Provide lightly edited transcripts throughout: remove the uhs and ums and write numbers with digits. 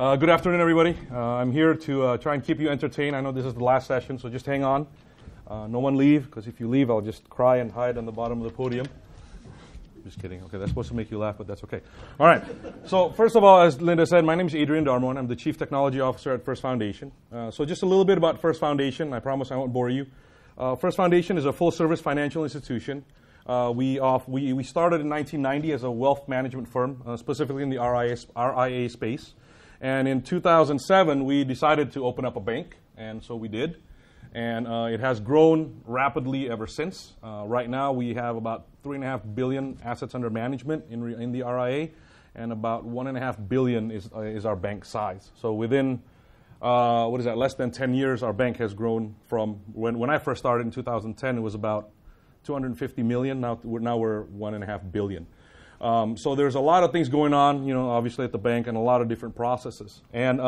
Good afternoon, everybody. I'm here to try and keep you entertained. I know this is the last session, so just hang on. No one leave, because if you leave, I'll just cry and hide on the bottom of the podium. Just kidding. Okay, that's supposed to make you laugh, but that's okay. All right. So first of all, as Linda said, my name is Adrian Darmawan. I'm the Chief Technology Officer at First Foundation. So just a little bit about First Foundation. I promise I won't bore you. First Foundation is a full-service financial institution. We started in 1990 as a wealth management firm, specifically in the RIA space. And in 2007, we decided to open up a bank, and so we did. And it has grown rapidly ever since. Right now, we have about $3.5 billion assets under management in the RIA, and about $1.5 billion is our bank size. So within, less than 10 years, our bank has grown from, when I first started in 2010, it was about 250 million, now we're $1.5 billion. So there's a lot of things going on, you know, obviously at the bank, and a lot of different processes. And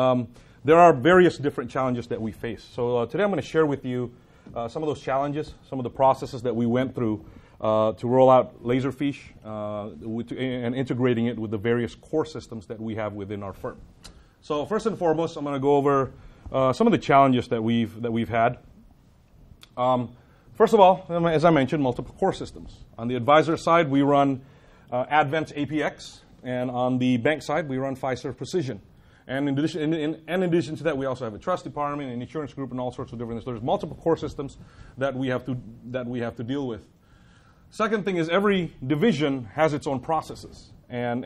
there are various different challenges that we face. So today I'm going to share with you some of those challenges, some of the processes that we went through to roll out Laserfiche and integrating it with the various core systems that we have within our firm. So first and foremost, I'm going to go over some of the challenges that we've had. First of all, as I mentioned, multiple core systems. On the advisor side, we run Advent APX, and on the bank side, we run Fiserv Precision. And in addition to that, we also have a trust department, an insurance group, and all sorts of different things. So there's multiple core systems that we have to deal with. Second thing is every division has its own processes. And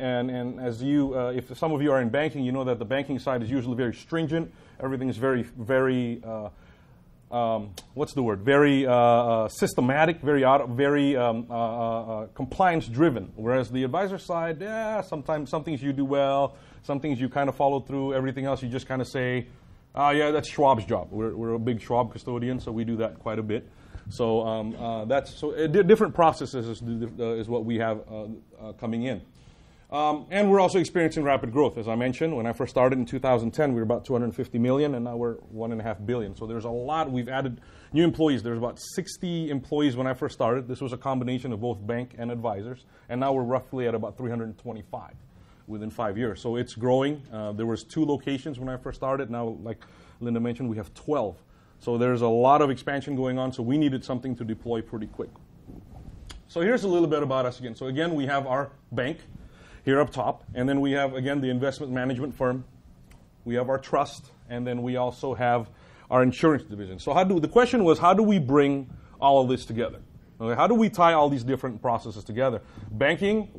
as you, if some of you are in banking, you know that the banking side is usually very stringent. Everything is very systematic, very compliance-driven. Whereas the advisor side, yeah, sometimes some things you do well, some things you kind of follow through, everything else you just kind of say, oh, yeah, that's Schwab's job. We're a big Schwab custodian, so we do that quite a bit. So different processes is what we have coming in. And we're also experiencing rapid growth. As I mentioned, when I first started in 2010, we were about 250 million, and now we're $1.5 billion. So there's a lot. We've added new employees. There's about 60 employees when I first started. This was a combination of both bank and advisors, and now we're roughly at about 325 within 5 years. So it's growing. There was 2 locations when I first started. Now, like Linda mentioned, we have 12. So there's a lot of expansion going on. So we needed something to deploy pretty quick. So here's a little bit about us again. So again, we have our bank here up top, and then we have, again, the investment management firm. We have our trust, and then we also have our insurance division. So the question was, how do we bring all of this together? Okay, how do we tie all these different processes together? Banking,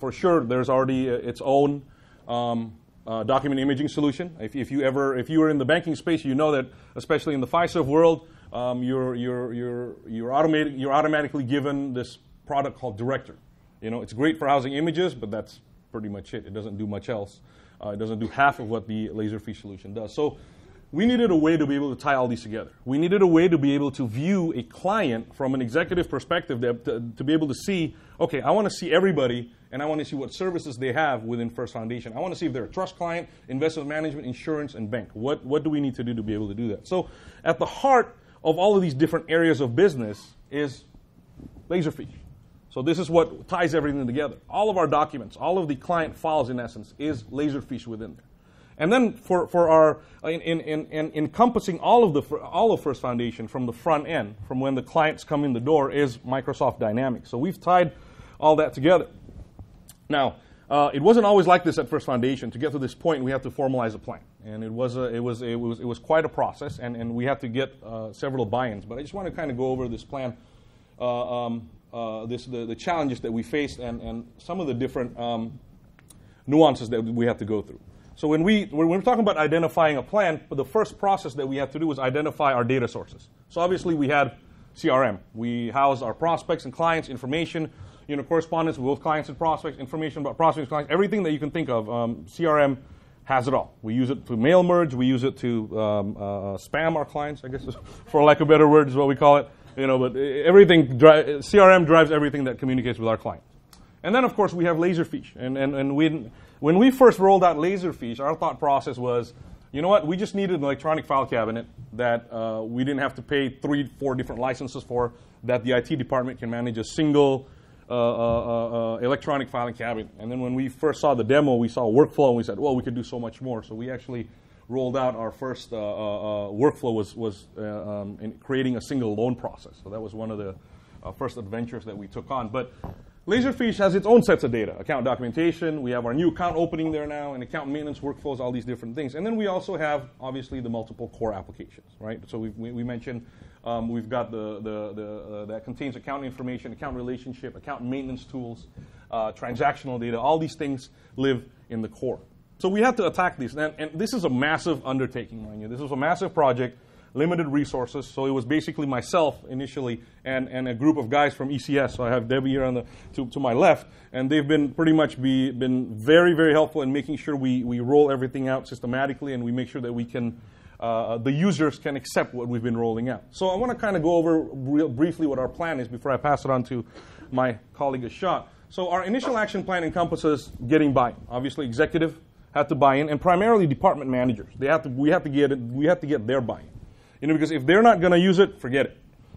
for sure, there's already its own document imaging solution. If you were in the banking space, you know that, especially in the Fiserv world, you're automatically given this product called Director. You know, it's great for housing images, but that's pretty much it. It doesn't do much else. It doesn't do half of what the Laserfiche solution does. So we needed a way to be able to tie all these together. We needed a way to be able to view a client from an executive perspective, to be able to see, okay, I want to see everybody, and I want to see what services they have within First Foundation. I want to see if they're a trust client, investment management, insurance, and bank. What do we need to do to be able to do that? So at the heart of all of these different areas of business is Laserfiche. So this is what ties everything together. All of our documents, all of the client files, in essence, is Laserfiche within there. And then for our encompassing all of First Foundation from the front end, from when the clients come in the door, is Microsoft Dynamics. So we've tied all that together. Now, it wasn't always like this at First Foundation. To get to this point, we have to formalize a plan, and it was quite a process, and we had to get several buy-ins. But I just want to kind of go over this plan. The challenges that we faced, and some of the different nuances that we have to go through. So when we're talking about identifying a plan, the first process that we have to do was identify our data sources. So obviously we had CRM. We housed our prospects and clients, information, you know, correspondence with both clients and prospects, information about prospects, clients, everything that you can think of. CRM has it all. We use it to mail merge. We use it to spam our clients, I guess, for lack of a better word, is what we call it. You know, but everything, CRM drives everything that communicates with our client. And then, of course, we have Laserfiche. When we first rolled out Laserfiche, our thought process was, you know what, we just needed an electronic file cabinet that we didn't have to pay 3, 4 different licenses for, that the IT department can manage a single electronic filing cabinet. And then when we first saw the demo, we saw workflow, and we said, well, we could do so much more. So we actually rolled out our first workflow was in creating a single loan process. So that was one of the first adventures that we took on. But Laserfiche has its own sets of data, account documentation. We have our new account opening there now, and account maintenance workflows, all these different things. And then we also have, obviously, the multiple core applications, right? So we mentioned we've got the that contains account information, account relationship, account maintenance tools, transactional data. All these things live in the core. So we have to attack these. And this is a massive undertaking, mind you. This was a massive project, limited resources. So it was basically myself initially and a group of guys from ECS. So I have Debbie here on the, to my left. And they've been pretty much been very, very helpful in making sure we roll everything out systematically, and we make sure that we can, the users can accept what we've been rolling out. So I want to kind of go over real briefly what our plan is before I pass it on to my colleague Ashot. So our initial action plan encompasses getting buy-in. Obviously, executive have to buy in, and primarily department managers. They have to, we have to get their buy-in. You know, because if they're not going to use it, forget it.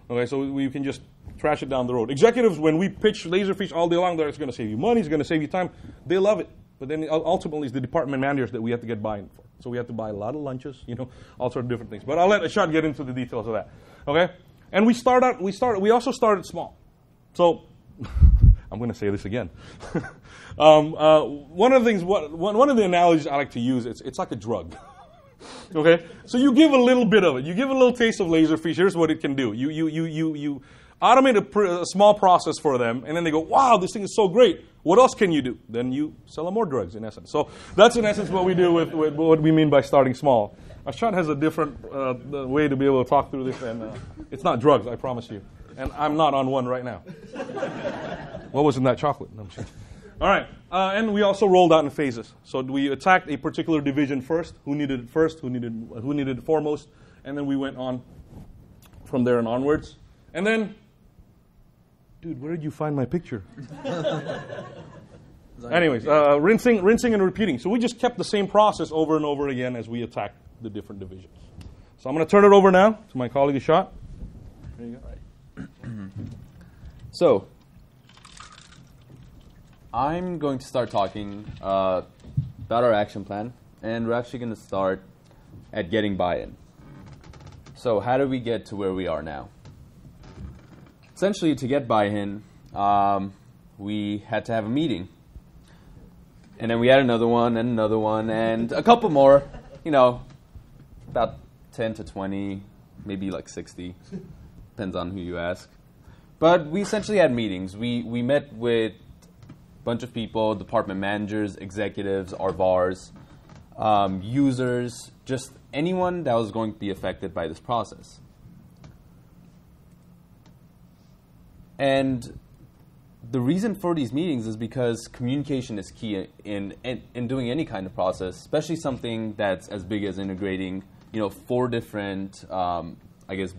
Okay, so we can just trash it down the road. Executives, when we pitch Laserfiche all day long, it's going to save you money, it's going to save you time. They love it. But then ultimately, it's the department managers that we have to get buy-in for. So we have to buy a lot of lunches, you know, all sorts of different things. But I'll let Ashot get into the details of that. Okay, and we also started small. So. I'm going to say this again. One of the analogies I like to use, it's like a drug. Okay, so you give a little bit of it. You give a little taste of Laserfiche. Here's what it can do. You automate a small process for them, and then they go, wow, this thing is so great. What else can you do? Then you sell them more drugs, in essence. So that's in essence what we do with what we mean by starting small. Ashot has a different way to be able to talk through this, and it's not drugs, I promise you. And I'm not on one right now. What was in that chocolate? No, I'm sure. All right. And we also rolled out in phases. So we attacked a particular division first, who needed it first, who needed it foremost, and then we went on from there and onwards. And then, dude, where did you find my picture? Anyways, rinsing and repeating. So we just kept the same process over and over again as we attacked the different divisions. So I'm going to turn it over now to my colleague Ashot. There you go. So I'm going to start talking about our action plan, and we're actually going to start at getting buy-in. So how do we get to where we are now? Essentially, to get buy-in, we had to have a meeting. And then we had another one, and another one, and a couple more, you know, about 10 to 20, maybe like 60. Depends on who you ask. But we essentially had meetings. We met with bunch of people, department managers, executives, our VARs, users, just anyone that was going to be affected by this process. And the reason for these meetings is because communication is key in doing any kind of process, especially something that's as big as integrating, you know, four different, I guess,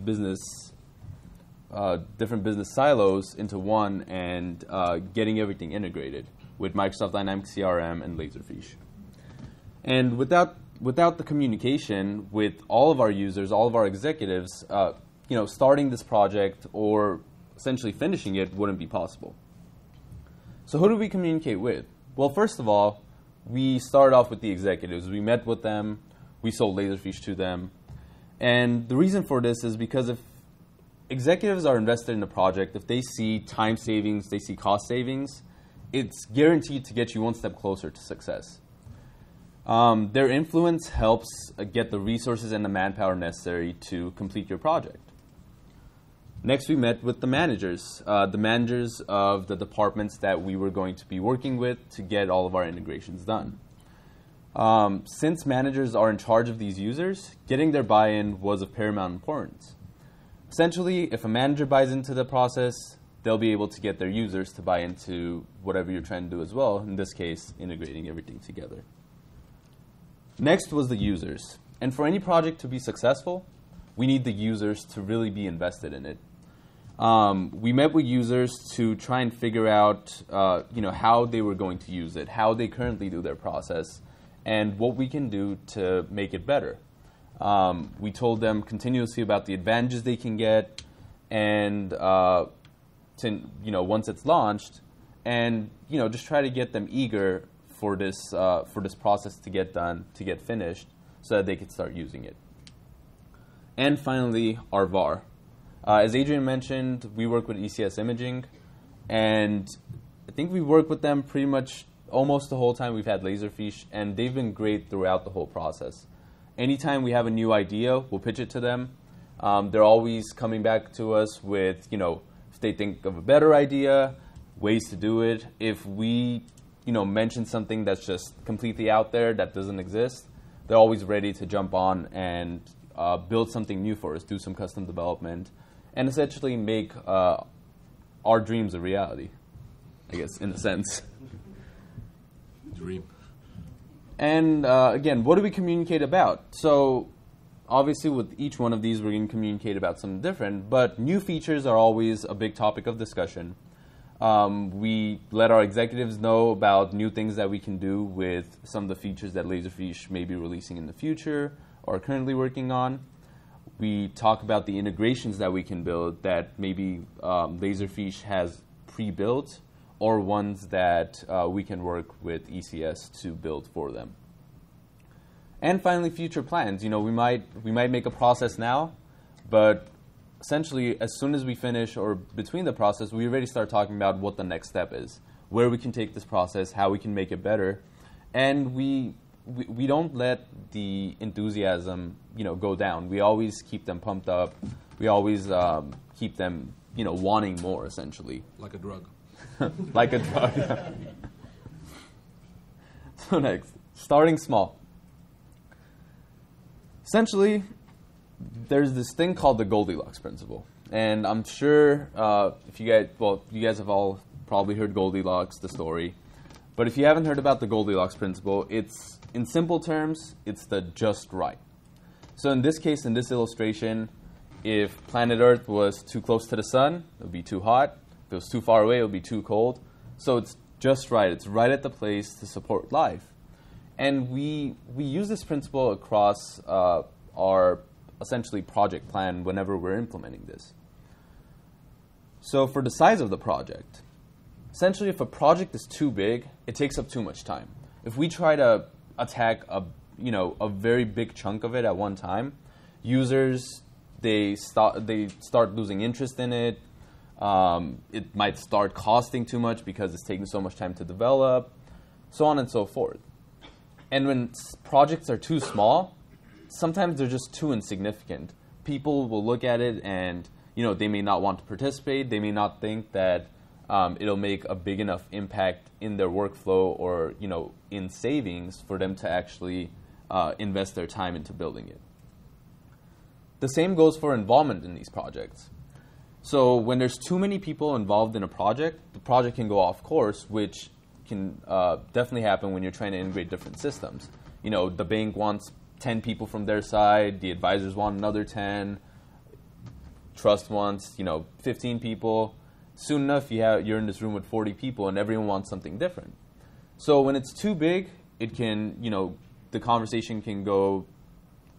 different business silos into one, and getting everything integrated with Microsoft Dynamics CRM and Laserfiche. And without the communication with all of our users, all of our executives, you know, starting this project or essentially finishing it wouldn't be possible. So who do we communicate with? Well, first of all, we started off with the executives. We met with them. We sold Laserfiche to them. And the reason for this is because if executives are invested in the project, if they see time savings, they see cost savings, it's guaranteed to get you one step closer to success. Their influence helps get the resources and the manpower necessary to complete your project. Next, we met with the managers of the departments that we were going to be working with to get all of our integrations done. Since managers are in charge of these users, getting their buy-in was of paramount importance. Essentially, if a manager buys into the process, they'll be able to get their users to buy into whatever you're trying to do as well, in this case, integrating everything together. Next was the users. And for any project to be successful, we need the users to really be invested in it. We met with users to try and figure out you know, how they were going to use it, how they currently do their process, and what we can do to make it better. We told them continuously about the advantages they can get, and to, you know, once it's launched, and, you know, just try to get them eager for this process to get done, to get finished, so that they could start using it. And finally, our VAR. As Adrian mentioned, we work with ECS Imaging, and I think we work with them pretty much almost the whole time we've had Laserfiche, and they've been great throughout the whole process. Anytime we have a new idea, we'll pitch it to them. They're always coming back to us with, you know, if they think of a better idea, ways to do it. If we, you know, mention something that's just completely out there that doesn't exist, they're always ready to jump on and build something new for us, do some custom development, and essentially make our dreams a reality, I guess, in a sense. Dream. And again, what do we communicate about? So obviously with each one of these, we're going to communicate about something different, but new features are always a big topic of discussion. We let our executives know about new things that we can do with some of the features that Laserfiche may be releasing in the future or currently working on. We talk about the integrations that we can build that maybe Laserfiche has pre-built, or ones that we can work with ECS to build for them. And finally, future plans. You know, we might make a process now, but essentially, as soon as we finish or between the process, we already start talking about what the next step is, where we can take this process, how we can make it better, and we don't let the enthusiasm, you know, go down. We always keep them pumped up. We always keep them, you know, wanting more, essentially. Like a drug. Like a drug. So next, starting small. Essentially, there's this thing called the Goldilocks principle, and I'm sure if you guys, well, you guys have all probably heard Goldilocks, the story. But if you haven't heard about the Goldilocks principle, it's, in simple terms, it's the just right. So in this case, in this illustration, if planet Earth was too close to the sun, it would be too hot. If it was too far away, it would be too cold. So it's just right. It's right at the place to support life. And we use this principle across our, essentially, project plan whenever we're implementing this. So for the size of the project, essentially, if a project is too big, it takes up too much time. If we try to attack a, you know, a very big chunk of it at one time, users, they start losing interest in it. It might start costing too much because it's taking so much time to develop, so on and so forth. And when projects are too small, sometimes they're just too insignificant. People will look at it and, you know, they may not want to participate. They may not think that it'll make a big enough impact in their workflow or, you know, in savings for them to actually invest their time into building it. The same goes for involvement in these projects. So when there's too many people involved in a project, the project can go off course, which can definitely happen when you're trying to integrate different systems. You know, the bank wants 10 people from their side, the advisors want another 10, trust wants, you know, 15 people. Soon enough, you're in this room with 40 people, and everyone wants something different. So when it's too big, it can, you know, the conversation can go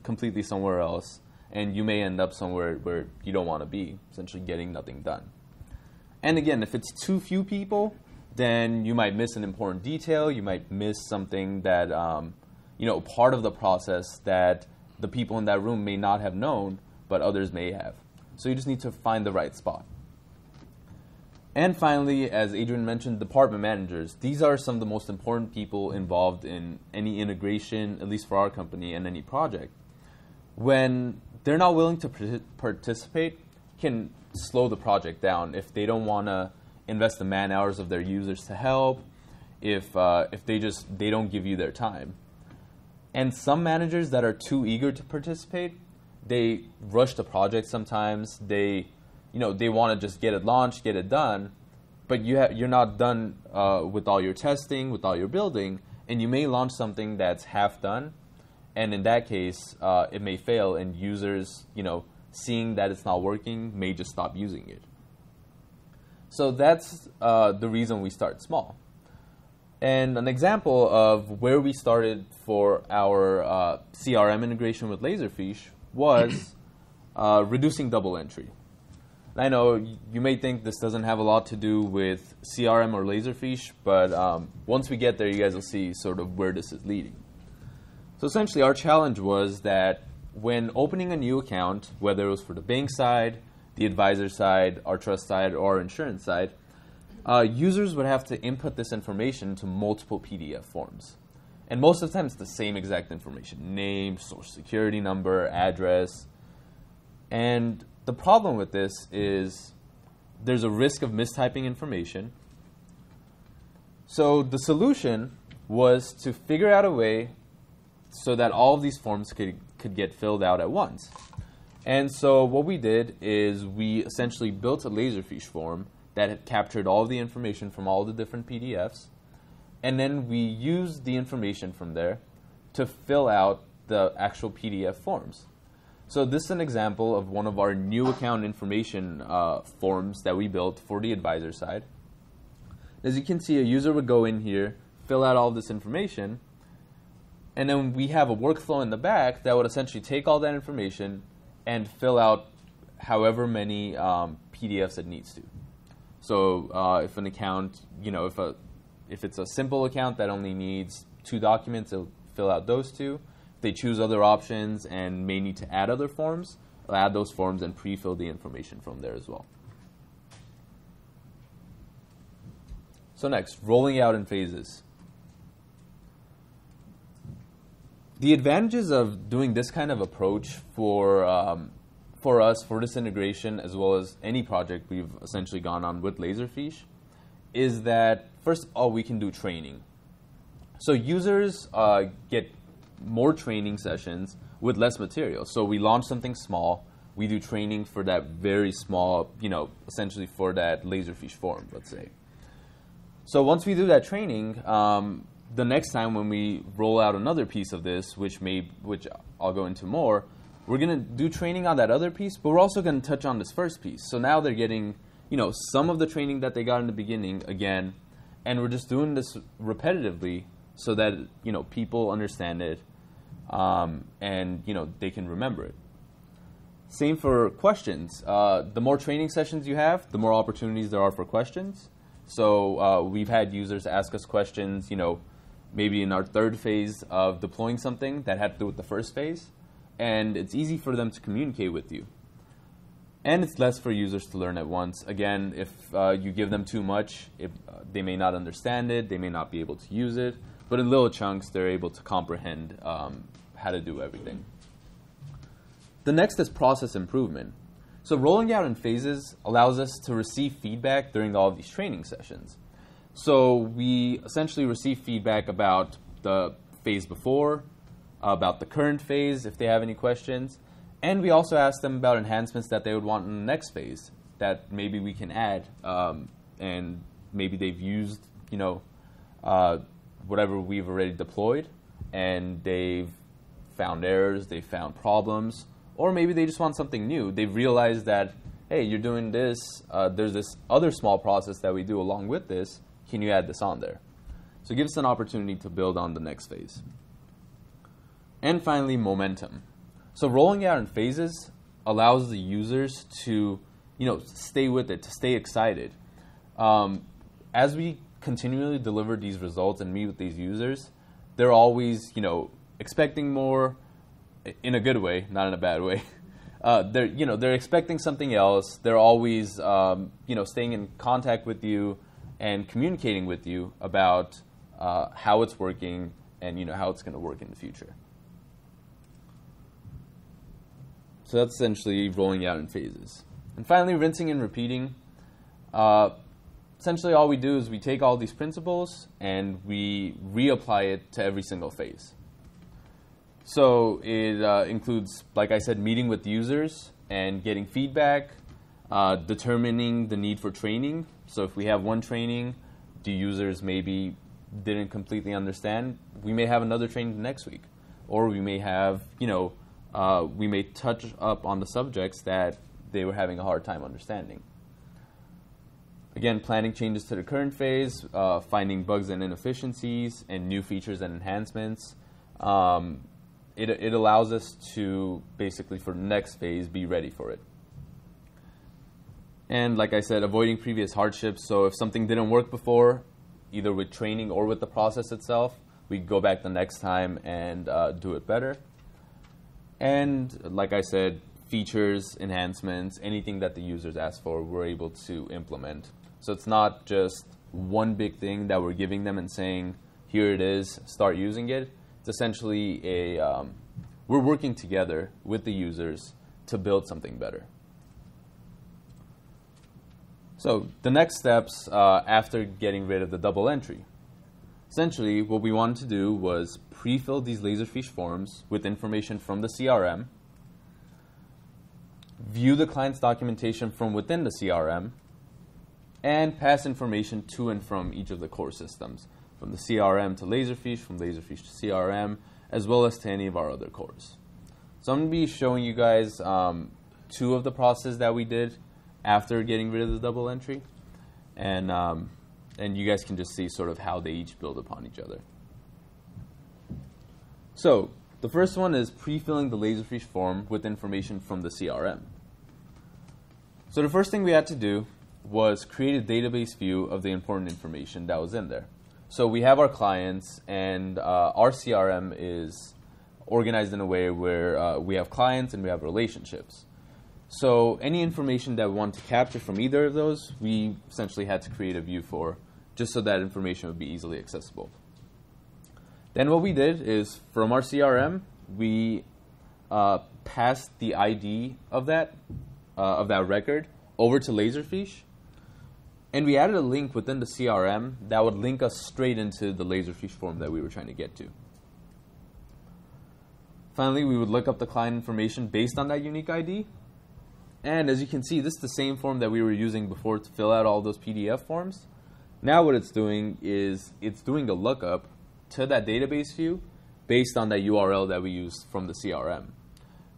completely somewhere else, and you may end up somewhere where you don't want to be, essentially getting nothing done. And again, if it's too few people, then you might miss an important detail. You might miss something that, you know, part of the process that the people in that room may not have known, but others may have. So you just need to find the right spot. And finally, as Adrian mentioned, department managers. These are some of the most important people involved in any integration, at least for our company, and any project. When they're not willing to participate, can slow the project down. If they don't want to invest the man hours of their users to help, if they don't give you their time. And some managers that are too eager to participate, they rush the project sometimes. You know, they want to just get it launched, get it done, but you're not done with all your testing, with all your building, and you may launch something that's half done, and in that case, it may fail, and users, you know, seeing that it's not working, may just stop using it. So that's the reason we start small. And an example of where we started for our CRM integration with Laserfiche was reducing double entry. I know you may think this doesn't have a lot to do with CRM or Laserfiche, but once we get there, you guys will see sort of where this is leading. So essentially, our challenge was that when opening a new account, whether it was for the bank side, the advisor side, our trust side, or our insurance side, users would have to input this information to multiple PDF forms. And most of the time, it's the same exact information: name, social security number, address. And the problem with this is there's a risk of mistyping information. So the solution was to figure out a way so that all of these forms could get filled out at once. And so what we did is we essentially built a Laserfiche form that had captured all of the information from all the different PDFs. And then we used the information from there to fill out the actual PDF forms. So this is an example of one of our new account information forms that we built for the advisor side. As you can see, a user would go in here, fill out all this information, and then we have a workflow in the back that would essentially take all that information and fill out however many PDFs it needs to. So if an account, you know, if it's a simple account that only needs 2 documents, it'll fill out those 2. They choose other options and may need to add other forms, I'll add those forms and pre-fill the information from there as well. So next, rolling out in phases. The advantages of doing this kind of approach for us, for this integration, as well as any project we've essentially gone on with Laserfiche, is that, first of all, we can do training. So users get more training sessions with less material. So we launch something small, we do training for that very small, you know, essentially for that Laserfiche form, let's say. So once we do that training, the next time when we roll out another piece of this, which I'll go into more, we're going to do training on that other piece, but we're also going to touch on this first piece. So now they're getting, you know, some of the training that they got in the beginning again, and we're just doing this repetitively, so that, you know, people understand it and, you know, they can remember it. Same for questions. The more training sessions you have, the more opportunities there are for questions. So we've had users ask us questions, you know, maybe in our 3rd phase of deploying something that had to do with the 1st phase. And it's easy for them to communicate with you. And it's less for users to learn at once. Again, if you give them too much, they may not understand it, they may not be able to use it. But in little chunks, they're able to comprehend how to do everything. The next is process improvement. So rolling out in phases allows us to receive feedback during all of these training sessions. So we essentially receive feedback about the phase before, about the current phase if they have any questions, and we also ask them about enhancements that they would want in the next phase that maybe we can add, and maybe they've used, you know, whatever we've already deployed, and they've found errors, they've found problems, or maybe they just want something new. They've realized that, hey, you're doing this, there's this other small process that we do along with this, can you add this on there? So it gives us an opportunity to build on the next phase. And finally, momentum. So rolling out in phases allows the users to, you know, stay with it, to stay excited. As we continually deliver these results and meet with these users, they're always, you know, expecting more, in a good way, not in a bad way. They're, you know, they're expecting something else. They're always, you know, staying in contact with you and communicating with you about how it's working and, you know, how it's going to work in the future. So that's essentially rolling out in phases. And finally, rinsing and repeating. Essentially, all we do is we take all these principles and we reapply it to every single phase. So it includes, like I said, meeting with users and getting feedback, determining the need for training. So if we have one training, the users maybe didn't completely understand, we may have another training next week. Or we may have, you know, we may touch up on the subjects that they were having a hard time understanding. Again, planning changes to the current phase, finding bugs and inefficiencies, and new features and enhancements. It allows us to basically, for the next phase, be ready for it. And like I said, avoiding previous hardships. So if something didn't work before, either with training or with the process itself, we go back the next time and do it better. And like I said, features, enhancements, anything that the users ask for, we're able to implement. So it's not just one big thing that we're giving them and saying, here it is, start using it. It's essentially a, we're working together with the users to build something better. So the next steps after getting rid of the double entry. Essentially, what we wanted to do was pre-fill these Laserfiche forms with information from the CRM, view the client's documentation from within the CRM, and pass information to and from each of the core systems, from the CRM to Laserfiche, from Laserfiche to CRM, as well as to any of our other cores. So I'm going to be showing you guys two of the processes that we did after getting rid of the double entry, and you guys can just see sort of how they each build upon each other. So the first one is pre-filling the Laserfiche form with information from the CRM. So the first thing we had to do was create a database view of the important information that was in there. So we have our clients, and our CRM is organized in a way where we have clients and we have relationships. So any information that we want to capture from either of those, we essentially had to create a view for, just so that information would be easily accessible. Then what we did is, from our CRM, we passed the ID of that record over to Laserfiche, and we added a link within the CRM that would link us straight into the Laserfiche form that we were trying to get to. Finally, we would look up the client information based on that unique ID. And as you can see, this is the same form that we were using before to fill out all those PDF forms. Now what it's doing is it's doing a lookup to that database view based on that URL that we used from the CRM.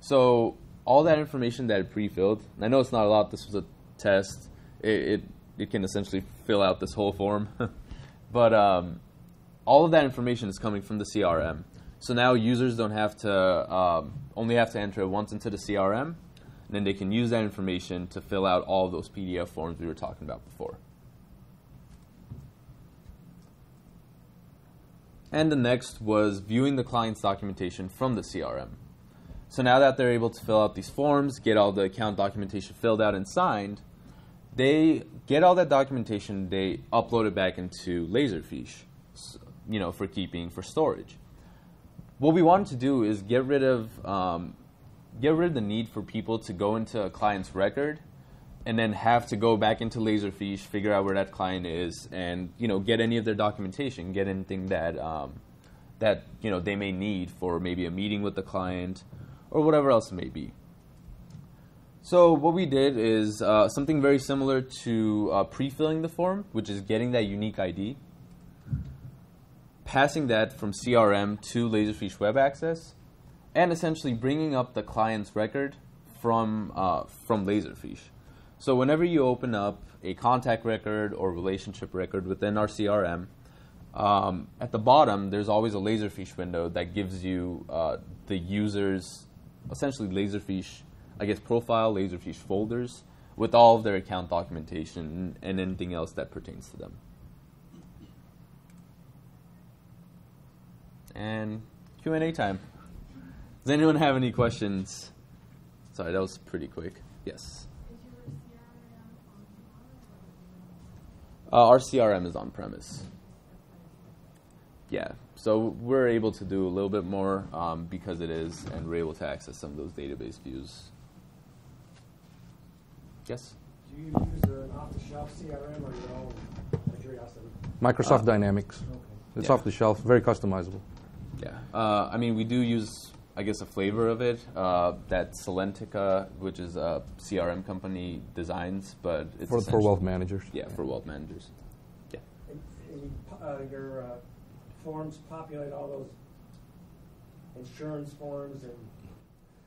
So all that information that it pre-filled, and I know it's not a lot, this was a test, it can essentially fill out this whole form, but all of that information is coming from the CRM. So now users don't have to, only have to enter it once into the CRM, and then they can use that information to fill out all of those PDF forms we were talking about before. And the next was viewing the client's documentation from the CRM. So now that they're able to fill out these forms, get all the account documentation filled out and signed, they get all that documentation, they upload it back into Laserfiche, you know, for keeping, for storage. What we wanted to do is get rid of the need for people to go into a client's record and then have to go back into Laserfiche, figure out where that client is, and get any of their documentation, get anything that they may need for maybe a meeting with the client or whatever else it may be. So what we did is something very similar to pre-filling the form, which is getting that unique ID, passing that from CRM to Laserfiche Web Access, and essentially bringing up the client's record from Laserfiche. So whenever you open up a contact record or relationship record within our CRM, at the bottom there's always a Laserfiche window that gives you the user's essentially Laserfiche, profile, Laserfiche folders with all of their account documentation and anything else that pertains to them. And Q&A time. Does anyone have any questions? Sorry, that was pretty quick. Yes? Our CRM is on-premise. Yeah, so we're able to do a little bit more because it is, and we're able to access some of those database views. Yes? Do you use an off-the-shelf CRM or your own? Microsoft Dynamics. Okay. It's off-the-shelf, very customizable. Yeah, I mean, we do use, a flavor of it that Selentica, which is a CRM company, designs, but it's for wealth managers. Yeah, yeah, for wealth managers. Yeah. And your forms populate all those insurance forms and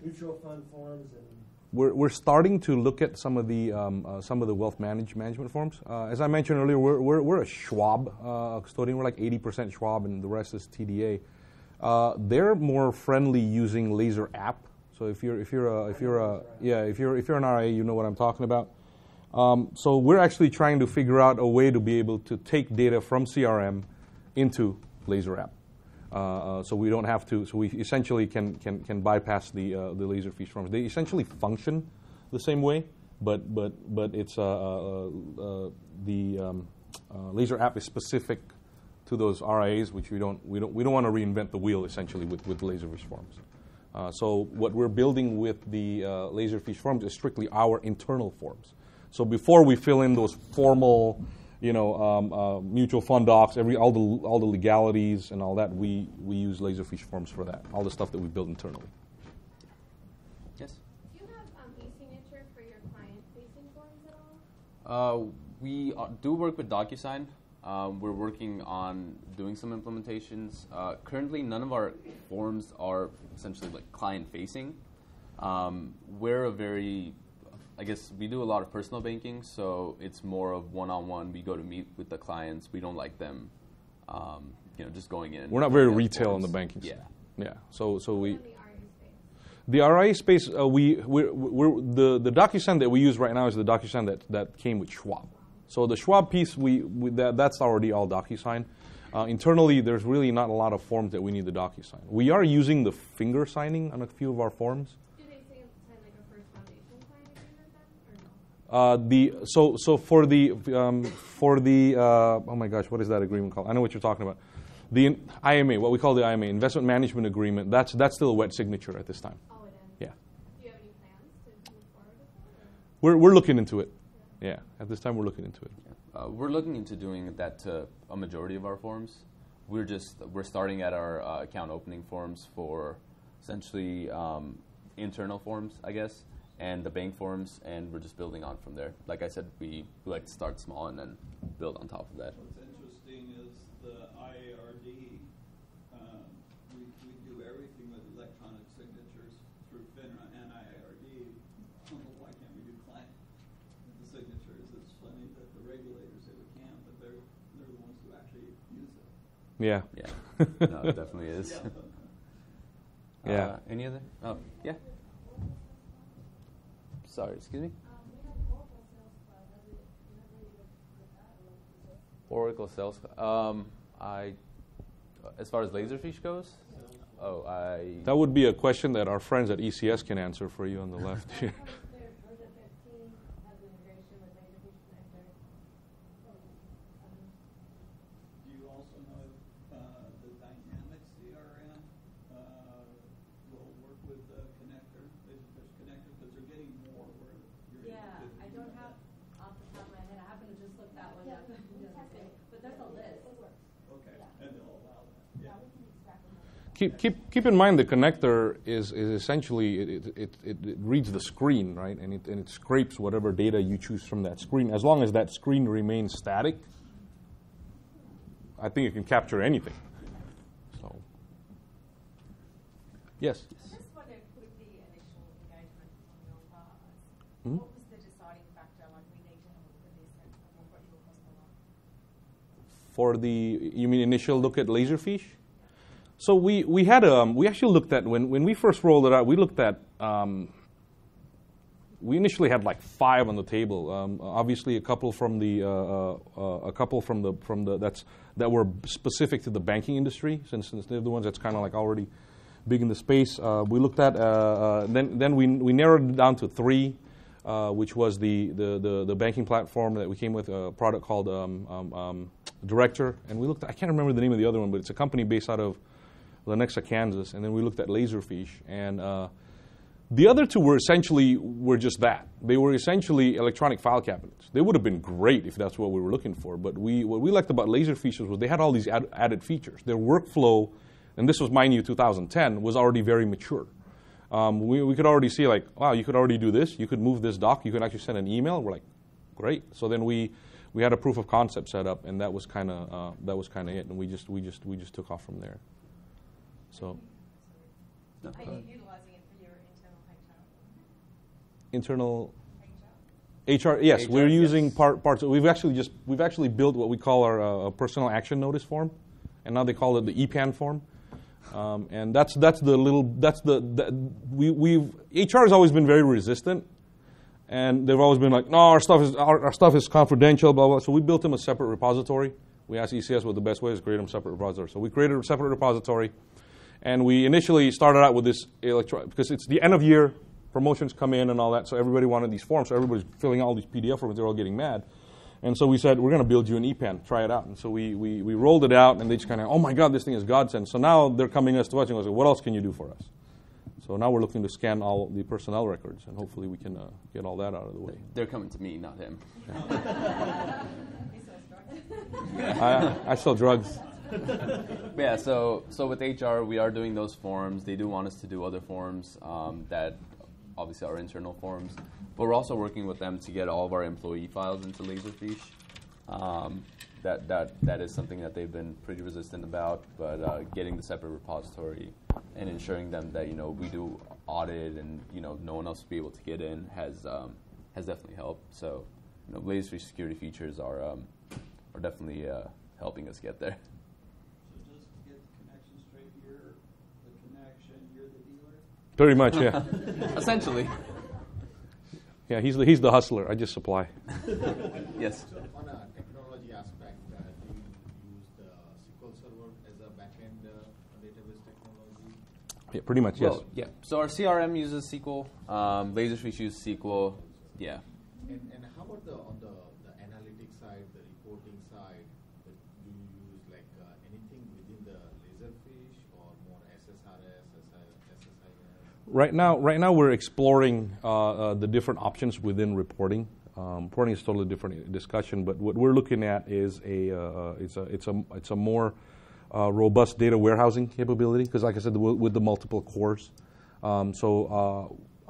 mutual fund forms, and we're starting to look at some of the wealth management forms. As I mentioned earlier, we're a Schwab custodian. We're like 80% Schwab, and the rest is TDA. They're more friendly using LaserApp. So if you're an RA, you know what I'm talking about. So we're actually trying to figure out a way to be able to take data from CRM into LaserApp. So we don't have to. So we essentially can bypass the Laserfiche forms. They essentially function the same way, but it's the LaserApp is specific to those RIAs, which we don't want to reinvent the wheel essentially with Laserfiche forms. So what we're building with the Laserfiche forms is strictly our internal forms. So before we fill in those formal, mutual fund docs, all the legalities and all that, we use Laserfiche forms for that. All the stuff that we build internally. Yes. Do you have e-signature for your client-facing forms at all? We do work with DocuSign. We're working on doing some implementations. Currently, none of our forms are essentially like client-facing. We're a very we do a lot of personal banking, so it's more of one-on-one. We go to meet with the clients. We don't like them, just going in. We're not very retail in the banking space. Yeah, yeah. So we. The RIA space, the DocuSign that we use right now is the DocuSign that came with Schwab. So the Schwab piece, that's already all DocuSign. Internally, there's really not a lot of forms that we need the DocuSign. We are using the finger signing on a few of our forms. So for the oh my gosh, what is that agreement called? I know what you're talking about. The IMA, what we call the IMA, Investment Management Agreement. That's still a wet signature at this time. Oh, it is. Yeah. Do you have any plans to move forward with that? We're looking into it. Yeah. At this time, we're looking into it. Yeah. We're looking into doing that to a majority of our forms. We're starting at our account opening forms for essentially internal forms, I guess, and the bank forms, and we're just building on from there. Like I said, we like to start small and then build on top of that. What's interesting is the IARD, we do everything with electronic signatures through FINRA and IARD. Why can't we do client signatures? It's funny that the regulators say we can, but they're the ones who actually use it. Yeah. Yeah. No, it definitely is. Yeah. Any other? Oh, yeah. Sorry, excuse me? Oracle Sales Cloud. As far as Laserfiche goes? Oh, that would be a question that our friends at ECS can answer for you on the left here. Keep in mind the connector is essentially it reads the screen, right, and it scrapes whatever data you choose from that screen. As long as that screen remains static, I think it can capture anything. So yes. I just wondered, with the initial engagement on your part, what was the deciding factor? Like, we need to have a look at this and what brought you across the line? For the you mean initial look at Laserfiche? So we had we actually looked at when we first rolled it out, we looked at we initially had like 5 on the table. Obviously a couple from the that were specific to the banking industry, since they're the ones that's kind of like already big in the space. We looked at then we narrowed it down to 3, which was the banking platform that we came with, a product called Director, and we looked at, I can't remember the name of the other one, but it's a company based out of Lenexa, Kansas, and then we looked at Laserfiche, and the other 2 were just that. They were essentially electronic file cabinets. They would have been great if that's what we were looking for, but what we liked about Laserfiche was they had all these added features. Their workflow, and this was mind you 2010, was already very mature. We could already see like, wow, you could already do this, you could move this doc, you could actually send an email. We're like, great. So then we had a proof of concept set up, and that was kind of it, and we just took off from there. So, are you utilizing it for your internal HR? Internal HR, yes, HR, we're using parts. We've actually built what we call our personal action notice form, and now they call it the EPAN form, and that's the little that's the we've HR has always been very resistant. And they've always been like, no, our stuff is confidential, blah, blah. So we built them a separate repository. We asked ECS what the best way is to create them a separate repository. So we created a separate repository. And we initially started out with this because it's the end of year, promotions come in and all that. So everybody wanted these forms. So everybody's filling out all these PDF forms. They're all getting mad. And so we said, we're going to build you an EPAN. Try it out. And so we rolled it out. And they just kind of, oh, my God, this thing is godsend. So now they're coming to us and I was like, what else can you do for us? So now we're looking to scan all the personnel records. And hopefully we can get all that out of the way. They're coming to me, not him. He sells drugs. I sell drugs. Yeah, so with HR, we are doing those forms. They do want us to do other forms that obviously are internal forms. But we're also working with them to get all of our employee files into Laserfiche. That is something that they've been pretty resistant about, but getting the separate repository and ensuring them that we do audit and no one else will be able to get in has definitely helped. So Laserfiche security features are definitely helping us get there. So just to get the connection straight, you're the connection, you're the dealer? Pretty much, yeah. Essentially. Yeah, he's the hustler. I just supply. Yes. So on a technology aspect, do you use the SQL Server as a backend database technology? Yeah, pretty much, yes. Well, yeah. So our CRM uses SQL. Laserfiche uses SQL. Yeah. And how about on the analytics side, the reporting side? Do you use like anything within the Laserfiche or more SSRS? Right now we're exploring the different options within reporting. Reporting is a totally different discussion, but what we're looking at is a more robust data warehousing capability because, like I said, with the multiple cores.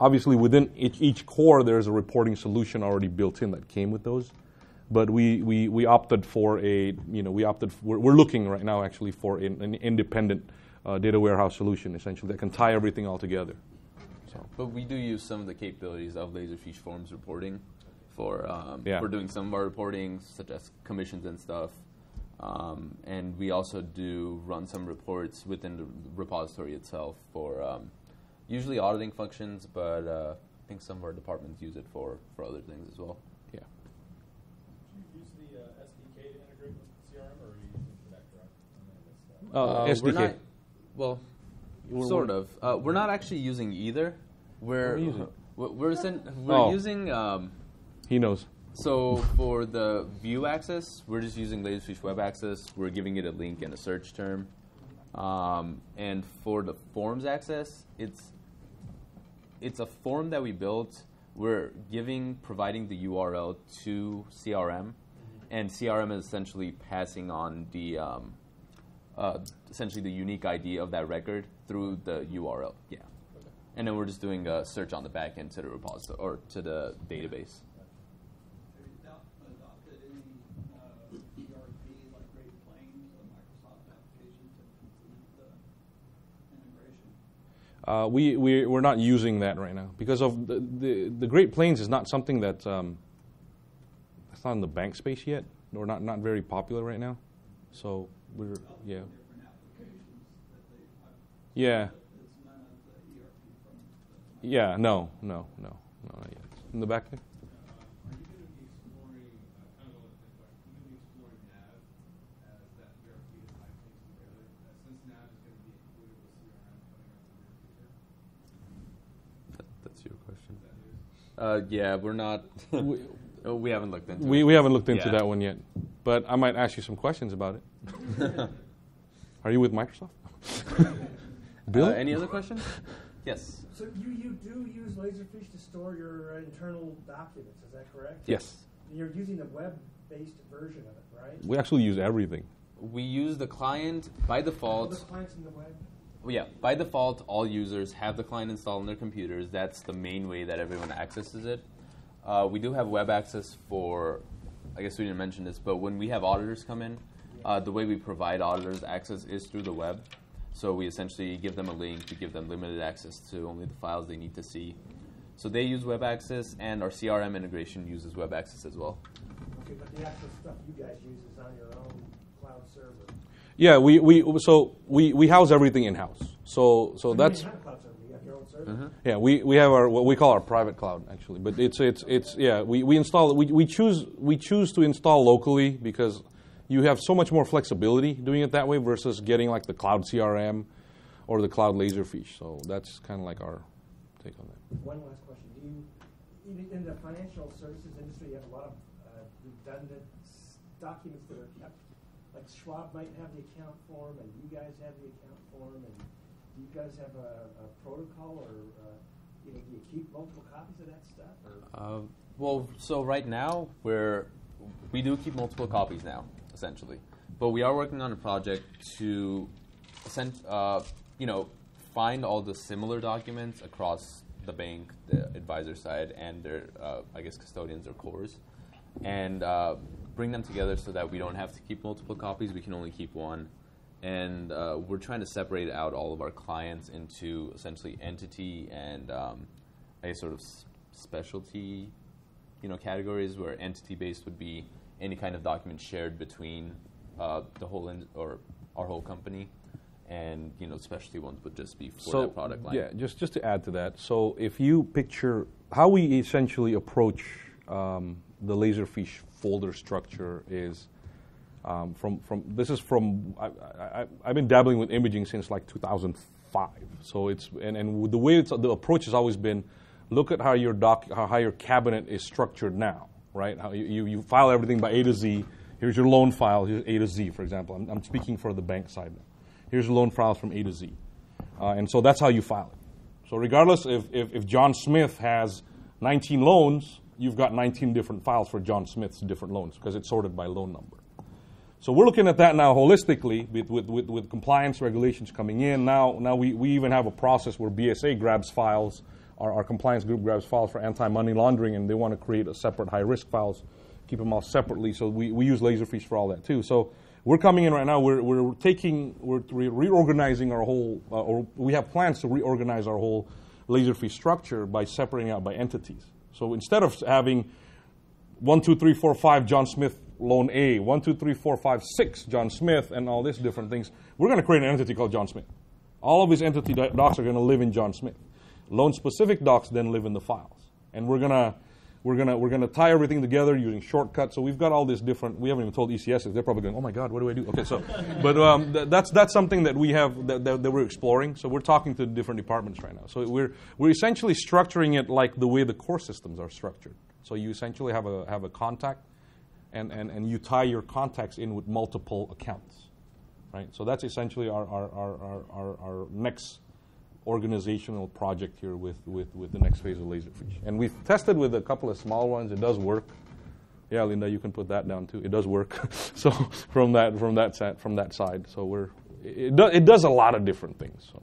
Obviously, within each core, there's a reporting solution already built in that came with those. But we opted for a we're looking right now actually for an independent data warehouse solution, essentially, that can tie everything all together. So. But we do use some of the capabilities of Laserfiche Forms reporting for we're doing some of our reporting, such as commissions and stuff. And we also do run some reports within the repository itself for usually auditing functions, but I think some of our departments use it for other things as well. Yeah. Do you use the SDK to integrate with CRM, or are you using Director? SDK. Well, sort of. We're not actually using either. We're using. He knows. So for the view access, we're just using Laserfiche web access. We're giving it a link and a search term. And for the forms access, it's a form that we built. We're providing the URL to CRM, and CRM is essentially passing on the. Essentially the unique ID of that record through the URL, yeah. Okay. And then we're just doing a search on the back end to the repository or to the database. Have you adopted any ERP like Great Plains or Microsoft application to complete the integration? We're not using that right now because of the Great Plains is not something that that's not in the bank space yet or not very popular right now, so. No, not yet. In the back there? Are you going to be exploring NAV as that ERP and live takes together? Since NAV is going to be included with CRM coming up in the future? That's your question. Yeah, we're not. We haven't looked into. We haven't looked into that one yet, but I might ask you some questions about it. Are you with Microsoft? Bill? Any other questions? Yes. So you do use Laserfiche to store your internal documents, is that correct? Yes. And you're using the web-based version of it, right? We actually use everything. We use the client by default. The client's in the web? Well, yeah. By default, all users have the client installed on their computers. That's the main way that everyone accesses it. We do have web access for, I guess we didn't mention this, but when we have auditors come in, the way we provide auditors access is through the web. So we essentially give them a link. We give them limited access to only the files they need to see. So they use web access, and our CRM integration uses web access as well. Okay, but the actual stuff you guys use is on your own cloud server. Yeah, we house everything in-house. So that's. You have a cloud server. You have your own server. Yeah, we have our what we call our private cloud actually, but it's yeah we install we choose to install locally because you have so much more flexibility doing it that way versus getting like the cloud CRM or the cloud Laserfiche. So that's kind of like our take on that. One last question: do you in the financial services industry you have a lot of redundant documents that are kept? Like Schwab might have the account form, and you guys have the account form, and do you guys have a protocol, or you know, do you keep multiple copies of that stuff? Well, so right now we do keep multiple copies now, essentially, but we are working on a project to you know, find all the similar documents across the bank, the advisor side, and their I guess custodians or cores, and bring them together so that we don't have to keep multiple copies. We can only keep one. And we're trying to separate out all of our clients into essentially entity and a sort of specialty, you know, categories, where entity-based would be any kind of document shared between the whole or our whole company, and you know, specialty ones would just be for that product line. Yeah, just to add to that. So if you picture how we essentially approach the Laserfiche folder structure is I've been dabbling with imaging since like 2005. So it's and the way the approach has always been, look at how your cabinet is structured now, right? How you file everything by A to Z. Here's your loan file, here's A to Z, for example. I'm speaking for the bank side now. Here's your loan files from A to Z, and so that's how you file it. So regardless if John Smith has 19 loans. You've got 19 different files for John Smith's different loans because it's sorted by loan number. So we're looking at that now holistically with compliance regulations coming in. Now we even have a process where BSA grabs files, our compliance group grabs files for anti-money laundering, and they want to create a separate high-risk files, keep them all separately. So we use Laserfiche for all that too. So we're coming in right now. We're reorganizing our whole, or we have plans to reorganize our whole Laserfiche structure by separating out by entities. So instead of having 1, 2, 3, 4, 5 John Smith loan A, 1, 2, 3, 4, 5, 6 John Smith, and all these different things, we're going to create an entity called John Smith. All of his entity docs are going to live in John Smith. Loan-specific docs then live in the files, and we're gonna tie everything together using shortcuts. So we've got all these different. We haven't even told ECS if they're probably going, oh my God, what do I do? Okay, so, but that's something that we have that we're exploring. So we're talking to different departments right now. So we're essentially structuring it like the way the core systems are structured. So you essentially have a contact, and you tie your contacts in with multiple accounts, right? So that's essentially our next organizational project here with the next phase of Laserfiche. And we've tested with a couple of small ones. It does work. Yeah, Linda, you can put that down too. It does work. So from that side. So it does a lot of different things. So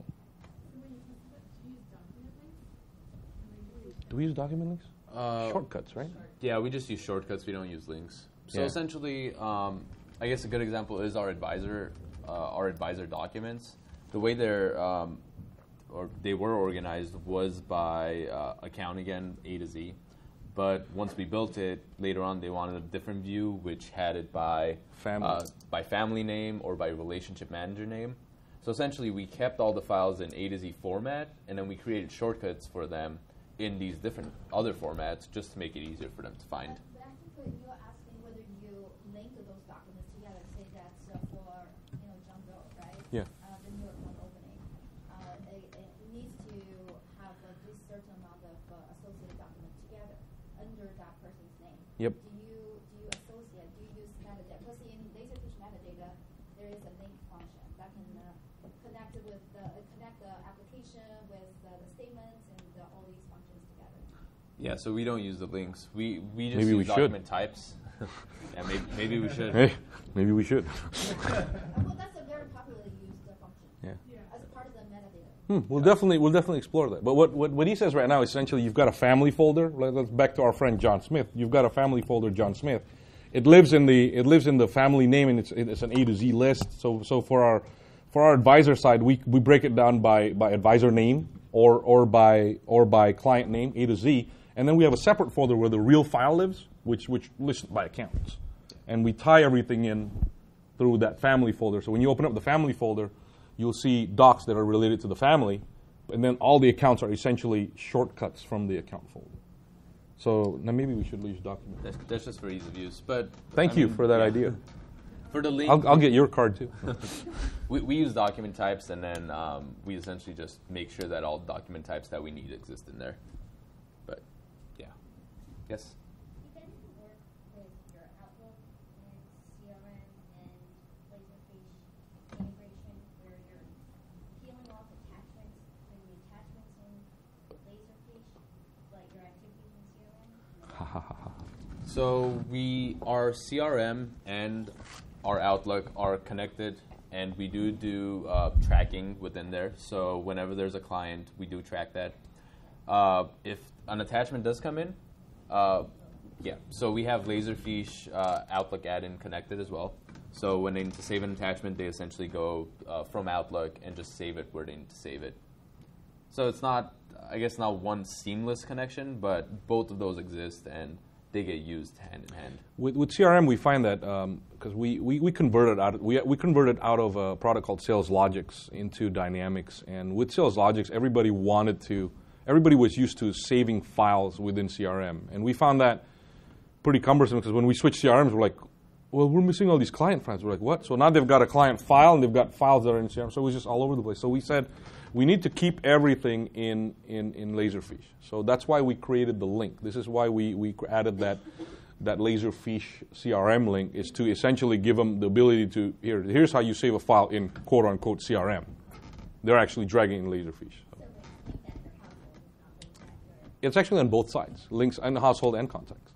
do we use document links? Shortcuts, right? Yeah, we just use shortcuts. We don't use links. So yeah. Essentially, I guess a good example is our advisor documents. The way they were organized was by account again, A to Z. But once we built it, later on they wanted a different view, which had it by family name or by relationship manager name. So essentially we kept all the files in A to Z format, and then we created shortcuts for them in these different other formats just to make it easier for them to find. But I think that you were asking whether you link those documents together, say that's for you know, John Doe, right? Yeah. Yep. Do you associate? Do you use metadata? Because in Laserfiche metadata, there is a link function that can connect the application with the statements and all these functions together. Yeah. So we don't use the links. We just use document types. Yeah. Maybe we should. Hey, maybe we should. Well, that's a very popularly used function. Yeah. As part of the metadata. We'll definitely explore that. But what he says right now, essentially, you've got a family folder. Let's back to our friend John Smith. You've got a family folder, John Smith. It lives in the family name, and it's an A to Z list. So for our advisor side, we break it down by advisor name or by client name, A to Z, and then we have a separate folder where the real file lives, which lists by accounts, and we tie everything in through that family folder. So when you open up the family folder, you'll see docs that are related to the family, And then all the accounts are essentially shortcuts from the account folder. So now maybe we should leave document. That's just for ease of use. But Thank you for that idea. For the link, I'll get your card too. we use document types, and then we essentially just make sure that all document types that we need exist in there. But yeah, yes. You guys work with your Outlook and CRM and Laserfiche integration, where you're peeling off attachments, putting the attachments in Laserfiche, like your activities in CRM. Ha ha ha ha. So our CRM and our Outlook are connected, and we do tracking within there. So whenever there's a client, we do track that. If an attachment does come in, yeah. So we have Laserfiche Outlook add-in connected as well. So when they need to save an attachment, they essentially go from Outlook and just save it where they need to save it. So it's not, I guess, not one seamless connection, but both of those exist, and they get used hand in hand. With CRM, we find that because we converted out of a product called SalesLogix into Dynamics, and with SalesLogix, everybody was used to saving files within CRM, and we found that pretty cumbersome because when we switched CRMs, we're like, well, we're missing all these client files. We're like, what? So now they've got a client file and they've got files that are in CRM, so it was just all over the place. So we said we need to keep everything in Laserfiche. So that's why we created the link. This is why we added that Laserfiche CRM link, is to essentially give them the ability to, here's how you save a file in quote-unquote CRM. They're actually dragging in Laserfiche. It's actually on both sides, links in the household and contacts.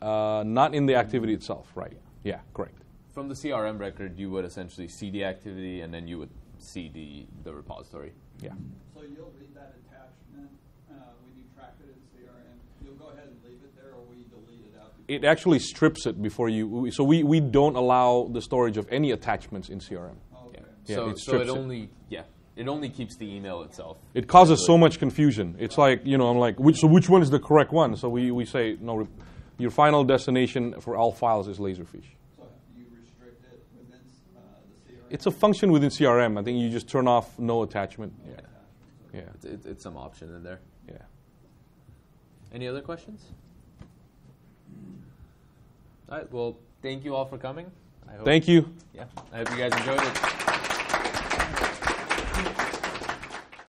Not in the activity itself, right? Yeah, correct. From the CRM record, you would essentially see the activity, and then you would see the repository. Yeah. So you'll read that attachment when you track it in CRM. You'll go ahead and leave it there, or will you delete it out? It actually strips it before you. So we don't allow the storage of any attachments in CRM. Okay. Yeah. So it only keeps the email itself. It causes so much confusion. It's like, you know, I'm like, which one is the correct one? So we say no. Your final destination for all files is Laserfiche. So you restrict it within the CRM? It's a function within CRM. I think you just turn off no attachment. Yeah. Yeah. It's some option in there. Yeah. Any other questions? All right. Well, thank you all for coming. Thank you. Yeah. I hope you guys enjoyed it.